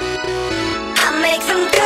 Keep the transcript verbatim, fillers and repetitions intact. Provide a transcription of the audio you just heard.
I make some